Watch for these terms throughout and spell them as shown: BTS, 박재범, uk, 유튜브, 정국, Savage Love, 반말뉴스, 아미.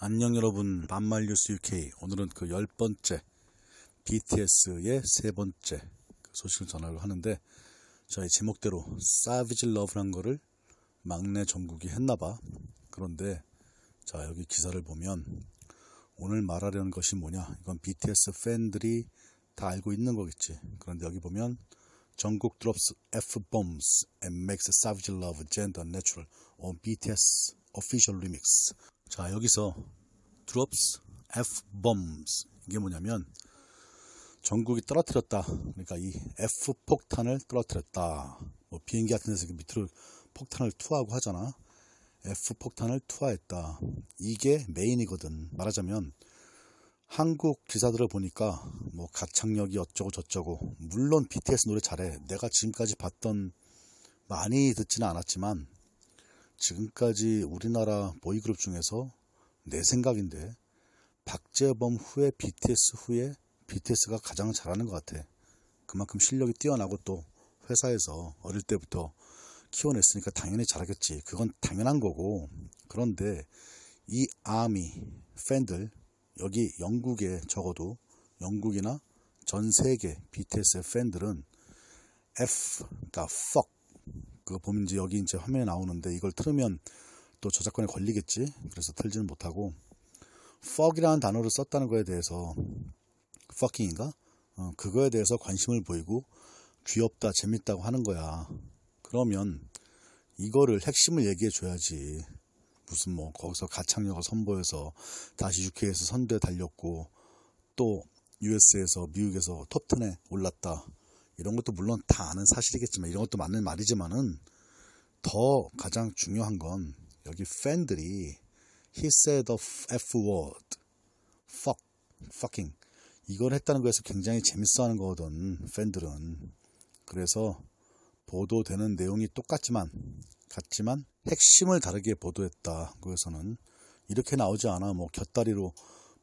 안녕 여러분, 반말뉴스 UK. 오늘은 그 10번째 BTS의 3번째 소식을 전하려고 하는데, 저희 제목대로 Savage Love란 거를 막내 정국이 했나봐. 그런데 자, 여기 기사를 보면 오늘 말하려는 것이 뭐냐, 이건 BTS 팬들이 다 알고 있는 거겠지. 그런데 여기 보면 정국 drops F-bombs and makes Savage Love gender natural on BTS official remix. 자, 여기서 drops F-bombs, 이게 뭐냐면 정국이 떨어뜨렸다. 그러니까 이 F-폭탄을 떨어뜨렸다. 뭐 비행기 같은 데서 밑으로 폭탄을 투하하고 하잖아. F-폭탄을 투하했다. 이게 메인이거든. 말하자면 한국 기사들을 보니까 뭐 가창력이 어쩌고 저쩌고, 물론 BTS 노래 잘해. 내가 지금까지 봤던, 많이 듣지는 않았지만 지금까지 우리나라 보이그룹 중에서 내 생각인데 박재범 후에 BTS 후에 BTS가 가장 잘하는 것 같아. 그만큼 실력이 뛰어나고 또 회사에서 어릴 때부터 키워냈으니까 당연히 잘하겠지. 그건 당연한 거고. 그런데 이 아미 팬들, 여기 영국에, 적어도 영국이나 전 세계 BTS의 팬들은 F, 그러니까 fuck, 그거 보면 이제 여기 이제 화면에 나오는데 이걸 틀으면 또 저작권에 걸리겠지. 그래서 틀지는 못하고 fuck이라는 단어를 썼다는 거에 대해서, fucking인가? 그거에 대해서 관심을 보이고 귀엽다, 재밌다고 하는 거야. 그러면 이거를, 핵심을 얘기해 줘야지. 무슨 뭐 거기서 가창력을 선보여서 다시 UK에서 선두에 달렸고 또 US에서, 미국에서 톱10에 올랐다. 이런 것도 물론 다 아는 사실이겠지만, 이런 것도 맞는 말이지만은 더 가장 중요한 건 여기 팬들이 he said the F-word, fuck, fucking, 이걸 했다는 거에서 굉장히 재밌어하는 거거든, 팬들은. 그래서 보도되는 내용이 같지만 핵심을 다르게 보도했다. 거기서는 이렇게 나오지 않아. 뭐 곁다리로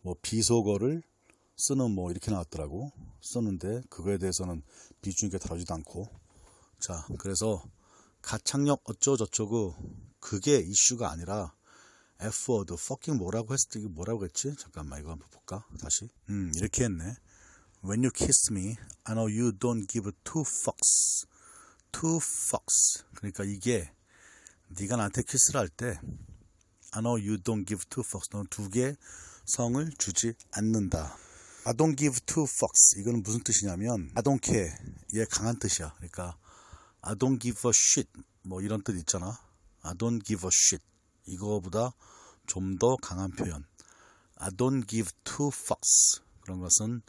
뭐 비속어를 쓰는, 뭐 이렇게 나왔더라고. 쓰는데 그거에 대해서는 비중 있게 다루지도 않고. 자, 그래서 가창력 어쩌고저쩌고 그게 이슈가 아니라 F-word, fucking 뭐라고 했을 때, 이게 뭐라고 했지? 잠깐만, 이거 한번 볼까? 다시. 이렇게 했네. When you kiss me, I know you don't give two fucks. Two fucks. 그러니까 이게 네가 나한테 키스를 할 때 I know you don't give two fucks. 너는 두 개의 성을 주지 않는다. I don't give two fucks. 이거는 무슨 뜻이냐면 I don't care. 얘 강한 뜻이야. 그러니까 I don't give a shit. 뭐 이런 뜻 있잖아. I don't give a shit. 이거보다 좀 더 강한 표현. I don't give two fucks. 그런 것은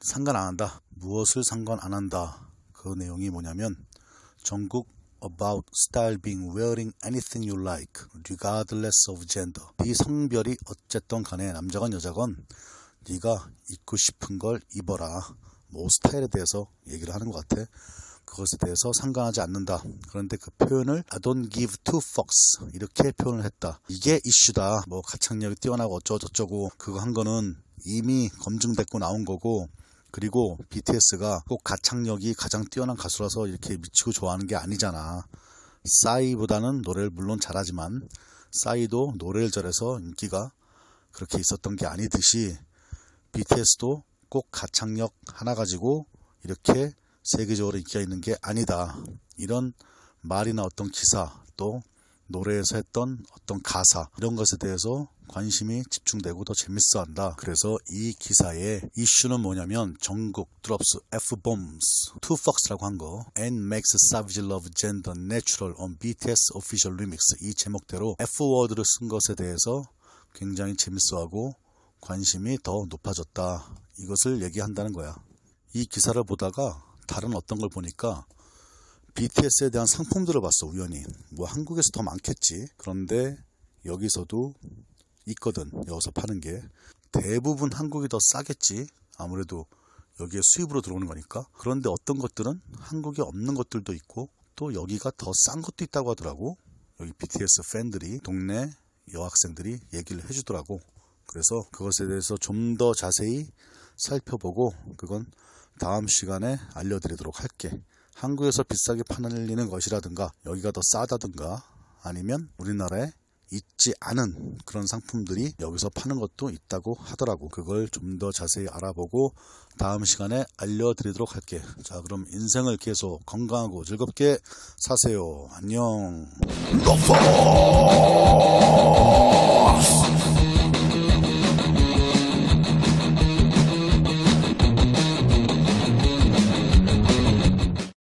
상관 안 한다. 무엇을 상관 안 한다. 그 내용이 뭐냐면 정국 about style being wearing anything you like regardless of gender. 네 성별이 어쨌든 간에 남자건 여자건 네가 입고 싶은 걸 입어라. 뭐 스타일에 대해서 얘기를 하는 것 같아. 그것에 대해서 상관하지 않는다. 그런데 그 표현을 I don't give two fucks 이렇게 표현을 했다. 이게 이슈다. 뭐 가창력이 뛰어나고 어쩌고저쩌고 그거 한 거는 이미 검증됐고 나온 거고, 그리고 BTS가 꼭 가창력이 가장 뛰어난 가수라서 이렇게 미치고 좋아하는 게 아니잖아. 싸이보다는 노래를 물론 잘하지만 싸이도 노래를 잘해서 인기가 그렇게 있었던 게 아니듯이 BTS도 꼭 가창력 하나 가지고 이렇게 세계적으로 인기가 있는 게 아니다. 이런 말이나 어떤 기사, 또 노래에서 했던 어떤 가사, 이런 것에 대해서 관심이 집중되고 더 재밌어한다. 그래서 이 기사의 이슈는 뭐냐면 정국 drops F-bombs, two fucks라고 한 거, and makes Savage Love gender natural on BTS official remix. 이 제목대로 F-word를 쓴 것에 대해서 굉장히 재밌어하고 관심이 더 높아졌다. 이것을 얘기한다는 거야. 이 기사를 보다가 다른 어떤 걸 보니까 BTS에 대한 상품들을 봤어, 우연히. 뭐 한국에서 더 많겠지. 그런데 여기서도 있거든. 여기서 파는 게 대부분 한국이 더 싸겠지. 아무래도 여기에 수입으로 들어오는 거니까. 그런데 어떤 것들은 한국에 없는 것들도 있고 또 여기가 더 싼 것도 있다고 하더라고. 여기 BTS 팬들이, 동네 여학생들이 얘기를 해주더라고. 그래서 그것에 대해서 좀 더 자세히 살펴보고 그건 다음 시간에 알려드리도록 할게. 한국에서 비싸게 팔리는 것이라든가 여기가 더 싸다든가 아니면 우리나라에 있지 않은 그런 상품들이 여기서 파는 것도 있다고 하더라고. 그걸 좀 더 자세히 알아보고 다음 시간에 알려드리도록 할게. 자, 그럼 인생을 계속 건강하고 즐겁게 사세요. 안녕.